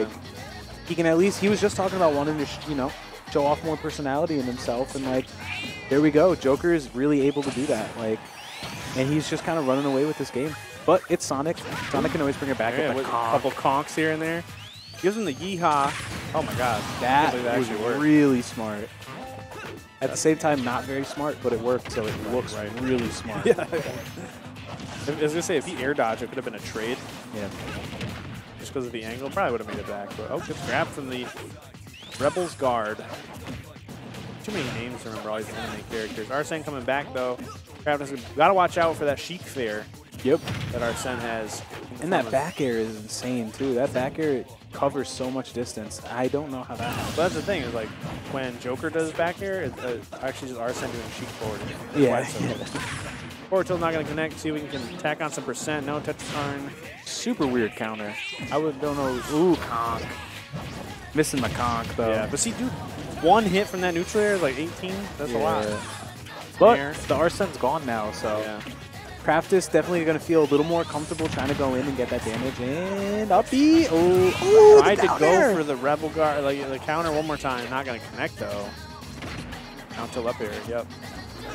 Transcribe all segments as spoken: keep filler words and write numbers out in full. like he can at least, he was just talking about wanting to, you know, show off more personality in himself, and like there we go. Joker is really able to do that, like, and he's just kind of running away with this game. But it's Sonic. Sonic can always bring it back. Yeah, with a couple conks here and there. Gives him the yeehaw. Oh my god, that, that was really smart. At the same time, not very smart, but it worked, so it looks right, right. really smart. Yeah. I was gonna say, if he air dodged, it could have been a trade. Yeah. Just because of the angle, probably would have made it back. But oh, good grab from the Rebel's Guard. Too many names to remember all these anime characters. Arsene coming back though. Craftis, gotta watch out for that Sheik fair. Yep. That Arsene has. And that back air is insane too. That back air covers so much distance. I don't know how that happens. But that's the thing, is like when Joker does back air, it's uh, actually just Arsene doing Sheik forward. Yeah. Forward tilt not going to connect. See if we can tack on some percent. No touch turn. Super weird counter. I would, don't know. Ooh, conk. Missing my conk though. Yeah, but see, dude, one hit from that neutral air is like eighteen. That's yeah. a lot. But air. The Arsene's gone now, so. Yeah. Craftis definitely going to feel a little more comfortable trying to go in and get that damage. And up B. Oh, tried to go air. for the Rebel Guard, like the counter one more time. Not going to connect though. Down till up air. Yep.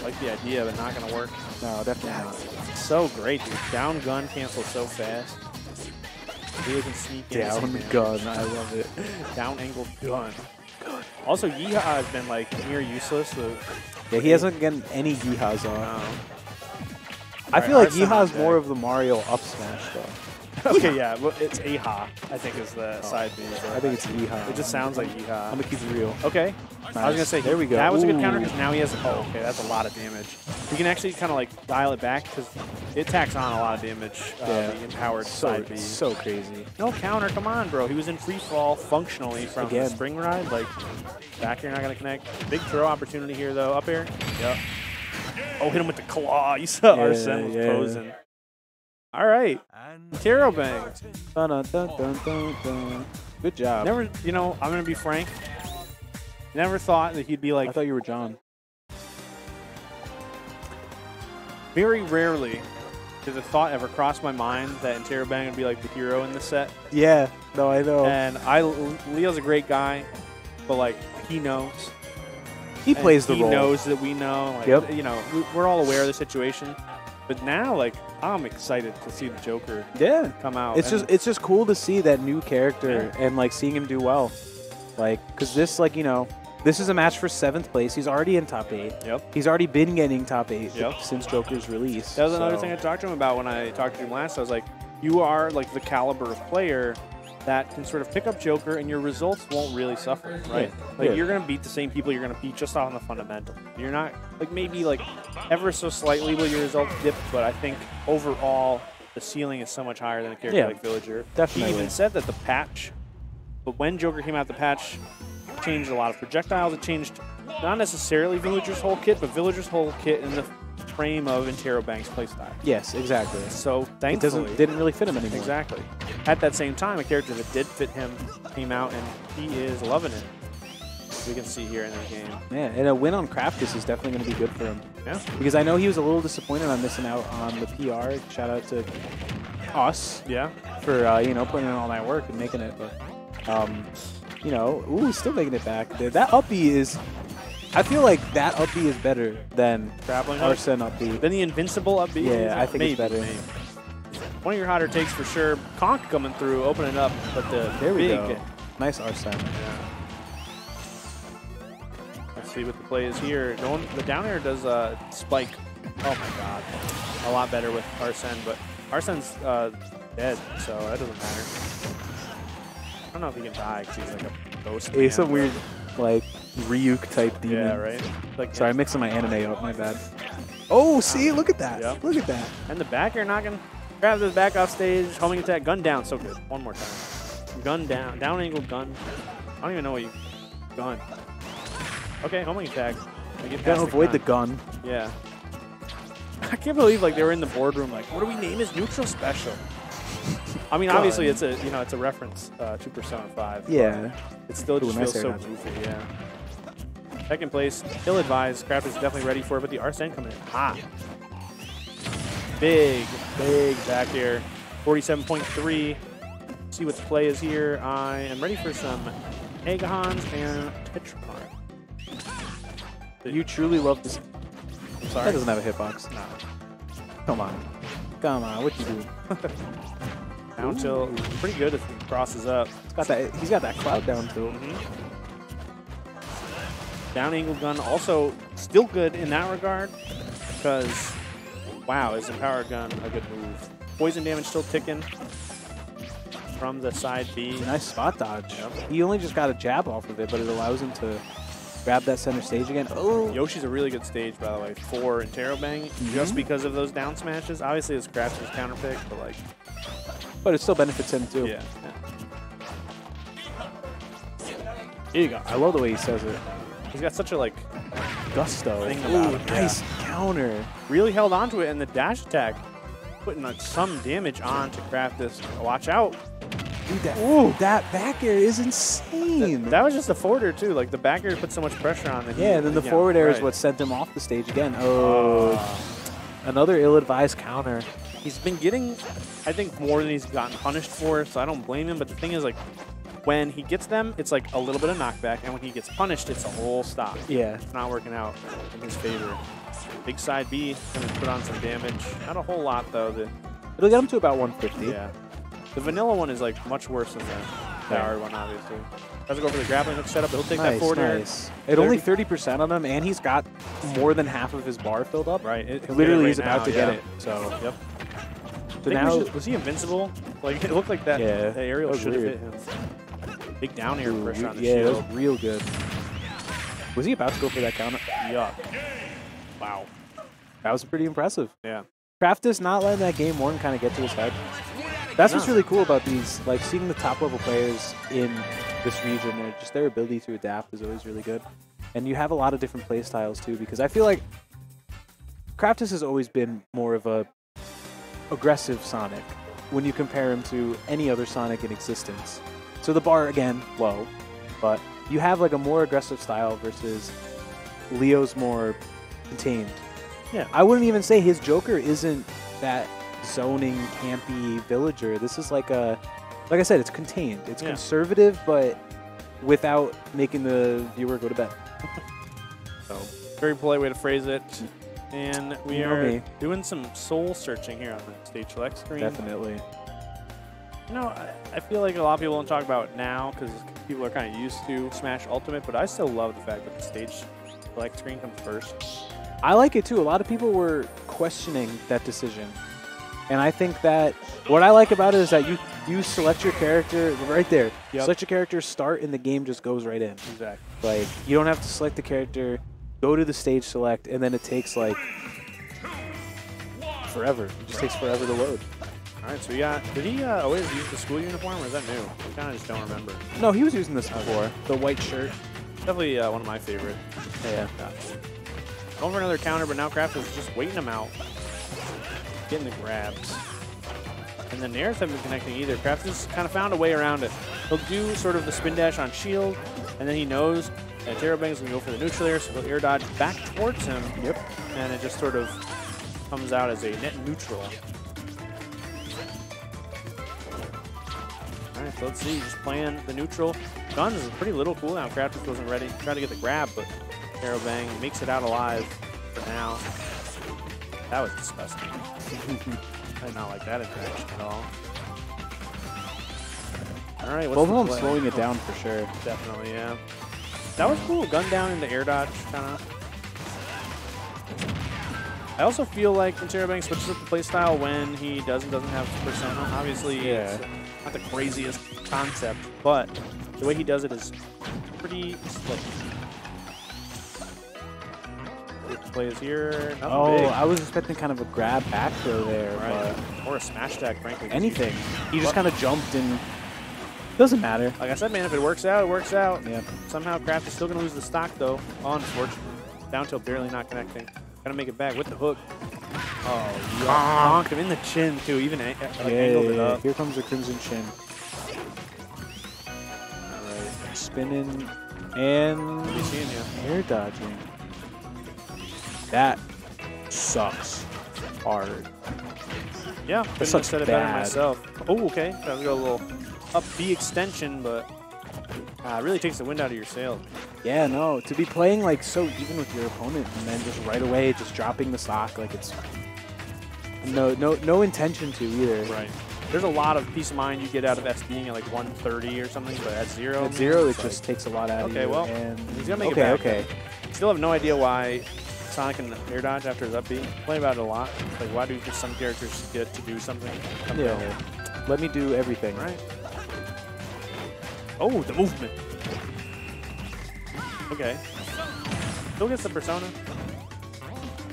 Like the idea, but not going to work. No, definitely not. So great, dude. Down gun cancels so fast. He can sneak in. Down gun. I love it. Down angle gun. Also, Yeehaw has been like near useless. So yeah, he hasn't gotten any Yeehaws on. No. I right, feel like Yeehaw is more of the Mario up smash, though. Okay, yeah, well, it's Yeehaw, I think, is the oh. side B. I think it's Yeehaw. It just sounds like Yeehaw. I'm going to keep it real. Okay. Nice. I was going to say, there we go. That was Ooh. a good counter because now he has a oh, okay, that's a lot of damage. You can actually kind of like dial it back because it tacks on a lot of damage, uh, yeah. the empowered so, side B. So crazy. No counter, come on, bro. He was in free fall functionally from Again. the spring ride. Like, back here, not going to connect. Big throw opportunity here, though. Up air. Yep. Oh, hit him with the claw. You saw yeah, Arsene was yeah, posing. Yeah. All right. Interrobang. Dun, dun, dun, dun, dun. Good job. Never, you know, I'm going to be frank. Never thought that he'd be like... I thought you were John. Very rarely did the thought ever cross my mind that Interrobang would be like the hero in this set. Yeah. No, I know. And I, Leo's a great guy, but, like, he knows. He plays the role. He knows that we know. Like, yep. You know, we're all aware of the situation. But now, like, I'm excited to see the Joker. Yeah. Come out. It's just, it's just cool to see that new character yeah. and like seeing him do well. Like, because this, like, you know, this is a match for seventh place. He's already in top eight. Yep. He's already been getting top eight yep. since Joker's release. That was so. another thing I talked to him about when I talked to him last. I was like, you are like the caliber of player that can sort of pick up Joker and your results won't really suffer, right? Yeah, like, yeah. you're going to beat the same people you're going to beat just on the fundamental. You're not, like, maybe, like, ever so slightly will your results dip, but I think overall the ceiling is so much higher than a character yeah, like Villager. Definitely. He even said that the patch, but when Joker came out, the patch changed a lot of projectiles. It changed not necessarily Villager's whole kit, but Villager's whole kit in the frame of Interrobang's playstyle. Yes, exactly. So thankfully, it doesn't, didn't really fit him anymore. Exactly. At that same time, a character that did fit him came out, and he is loving it. As we can see here in the game. Yeah, and a win on Craftis is definitely going to be good for him. Yeah. Because I know he was a little disappointed on missing out on the P R. Shout out to us. Yeah. For uh, you know, putting in all that work and making it, but um, you know, ooh, he's still making it back. That uppie is. I feel like that up B is better than Arsene up B. Than the invincible up B? Yeah, I think maybe, it's better. Maybe. One of your hotter takes for sure. Conk coming through, opening up, but the there we big go. Nice Arsene. Yeah. Let's see what the play is here. No one, the down air does a uh, spike. Oh my god. A lot better with Arsene, but Arsene's uh, dead, so that doesn't matter. I don't know if he can die because he's like a ghost. He's man, some weird, like, Ryuk type demon. Yeah, right? Like, sorry, I'm mixing my anime up, my bad. Oh, see, look at that. Yep. Look at that. And the back air knocking. Grab this back off stage, homing attack, gun down. So good. One more time. Gun down. Down angle gun. I don't even know what you. Gun. Okay, homing attack. I get past the avoid gun. the gun. Yeah. I can't believe like they were in the boardroom like, what do we name his neutral special? I mean, obviously, it's a you know it's a reference uh, to Persona five. Yeah, it still just feels so goofy. Yeah. Second place, ill-advised. Craftis is definitely ready for it, but the Arsene coming in hot. Big, big back air. forty-seven point three. see what the play is here. I am ready for some Aegahons and Tetramon. You truly love this. I'm sorry. That doesn't have a hitbox. No. Come on. Come on, what you do? Down tilt. Pretty good if he crosses up. He's got that, he's got that cloud down tilt. Mm-hmm. Down angle gun also still good in that regard because, wow, is the power gun a good move? Poison damage still ticking from the side B. Nice spot dodge. Yep. He only just got a jab off of it, but it allows him to grab that center stage again. Oh, Yoshi's a really good stage, by the way, for Interrobang, mm-hmm. just because of those down smashes. Obviously, his Craftis counterpick, but like, but it still benefits him too. Yeah. yeah. Here you go. I love the way he says it. He's got such a like gusto. Thing about Ooh, him. Nice yeah. counter. Really held onto it, and the dash attack putting like some damage on to Craftis. Watch out. Dude, that, Ooh. that back air is insane. That, that was just the forward air, too. Like, the back air put so much pressure on that. Yeah, and then the forward air is what sent him off the stage again. Oh. Uh, another ill-advised counter. He's been getting, I think, more than he's gotten punished for, so I don't blame him. But the thing is, like, when he gets them, it's like a little bit of knockback. And when he gets punished, it's a whole stop. Yeah. It's not working out in his favor. Big side B, going to put on some damage. Not a whole lot, though. The, It'll get him to about one fifty. Yeah. The vanilla one is like much worse than the hard one, obviously. Doesn't go for the grappling hook setup. It'll take nice, that forward nice. air. It only thirty percent on him, and he's got more than half of his bar filled up. Right. It, Literally, right he's now, about to yeah. get it. So. Yep. So now, should, was he invincible? Like it looked like that. Yeah. That aerial should have hit him. Big down air Ooh, pressure on the yeah, shield. Yeah, that was real good. Was he about to go for that counter? Yeah. Wow. That was pretty impressive. Yeah. Craftis not letting that game one kind of get to his head. That's no. what's really cool about these, like seeing the top level players in this region, or just their ability to adapt is always really good. And you have a lot of different play styles too, because I feel like Craftis has always been more of a aggressive Sonic when you compare him to any other Sonic in existence. So the bar, again, low, but you have like a more aggressive style versus Leo's more contained. Yeah, I wouldn't even say his Joker isn't that zoning campy villager. This is like a, like I said, it's contained. It's yeah. conservative, but without making the viewer go to bed. So very polite way to phrase it. And we you know are me. doing some soul searching here on the stage select screen. Definitely. You know, I, I feel like a lot of people don't talk about it now because people are kind of used to Smash Ultimate, but I still love the fact that the stage select screen comes first. I like it too. A lot of people were questioning that decision. And I think that what I like about it is that you, you select your character right there. Yep. Select your character, start, and the game just goes right in. Exactly. Like, you don't have to select the character, go to the stage select, and then it takes, like, forever. It just takes forever to load. All right, so we got... Did he uh, always use the school uniform, or is that new? I kind of just don't remember. No, he was using this before. The white shirt. Definitely uh, one of my favorite. Yeah. Going for another counter, but now Craftis is just waiting him out. Getting the grabs. And the nairs haven't been connecting either. Craftis kind of found a way around it. He'll do sort of the spin dash on shield, and then he knows that Interrobang is going to go for the neutral air, so he'll air dodge back towards him. Yep. And it just sort of comes out as a net neutral. All right, so let's see. Just playing the neutral. Guns is a pretty little cooldown. Craftis wasn't ready. Try to get the grab, but Interrobang makes it out alive for now. That was disgusting. I did not like that interaction at all. All right, what's Both the of them play? slowing it down for sure. Definitely, yeah. That was cool. Gun down into air dodge, kind of. I also feel like Interrobang switches up the playstyle when he does and doesn't have Persona. Obviously, yeah. it's not the craziest concept, but the way he does it is pretty slick. Plays here. Oh, big. I was expecting kind of a grab back throw there, right. but or a smash attack, frankly. Anything. He just kind of jumped and doesn't matter. Like I said, man, if it works out, it works out. Yeah. Somehow, Craftis is still gonna lose the stock though. Oh, unfortunately, down tilt barely not connecting. Gotta make it back with the hook. Oh, yeah. Honked him in the chin too. Even like, yeah, angled it up. Here comes the crimson chin. All right, spinning and air dodging. That sucks hard. Yeah, couldn't have said it better myself. Oh, okay. That was a little up B extension, but uh, really takes the wind out of your sail. Yeah, no, to be playing like so even with your opponent and then just right away just dropping the stock, like it's no no no intention to either. Right. There's a lot of peace of mind you get out of SDing at like one thirty or something, but at zero. At zero, it just like, takes a lot out okay, of you. Okay, well, and he's gonna make okay, it back. Okay, okay. Still have no idea why Sonic can air dodge after his up B. Play about it a lot. Like, why do just some characters get to do something? Yeah. Here. Let me do everything. Right. Oh, the movement. Okay. Still gets the Persona.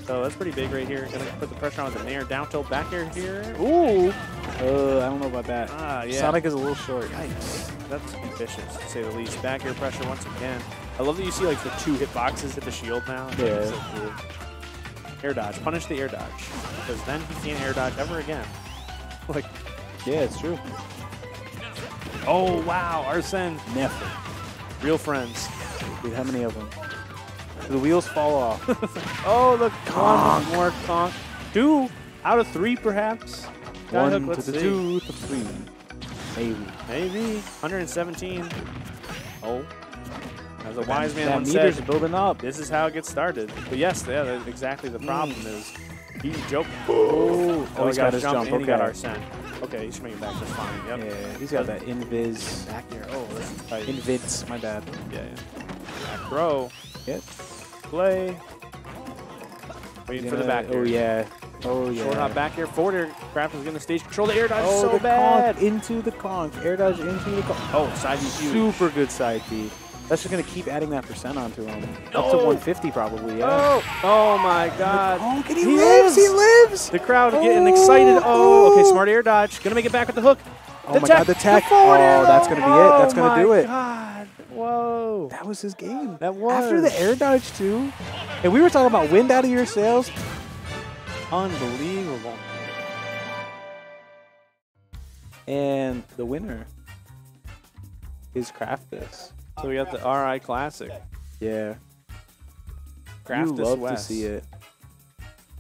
So that's pretty big right here. Gonna put the pressure on with an air down tilt back air here. Ooh. Uh, I don't know about that. Ah, yeah. Sonic is a little short. Yikes. That's ambitious, to say the least. Back air pressure once again. I love that you see like the two hit boxes hit the shield now. Yeah. So cool. Air dodge. Punish the air dodge. Because then he can't air dodge ever again. Like. Yeah, it's true. Oh, wow. Arsene. Never. Real friends. Dude, how many of them? The wheels fall off. Oh, the conch. More conch. Two out of three, perhaps. One hook, let's to the see. Two to three. Maybe. Maybe. one seventeen. Oh. As a wise man once said, meter's building up. This is how it gets started. But yes, yeah, that's exactly the problem mm. is. He's joking. Oh, oh, he's got, got his jump. jump. Okay. He got Arsene. Okay, he's bringing back just fine. Yep. Yeah, he's got that invis. Back here. Oh, this is tight. Invis, my bad. Yeah, yeah. Back row. Yep. Play. Waiting gonna, for the back air. Oh, yeah. Oh, yeah. Short hop back air. Forward air. Craftis is going to stage control the air dodge oh, so bad. Conch into the conch. Air dodge into the conch. Oh, side B. Super huge. Good side B. That's just going to keep adding that percent onto him. No. Up to one fifty probably, yeah. Oh, oh my god. Oh, he, he lives. lives, he lives. The crowd oh. getting excited. Oh, okay, smart air dodge. Going to make it back with the hook. The oh my tech. god, the tech. The oh, arrow. That's going to be it. That's oh going to do it. God. Whoa. That was his game. That was. After the air dodge, too. And we were talking about wind out of your sails. Unbelievable. And the winner is Craftis. So we got the R I Classic. Yeah. Craftis West. You love to see it.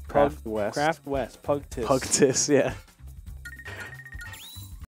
Craft West. Craft West. Pugtis. Pugtis, yeah.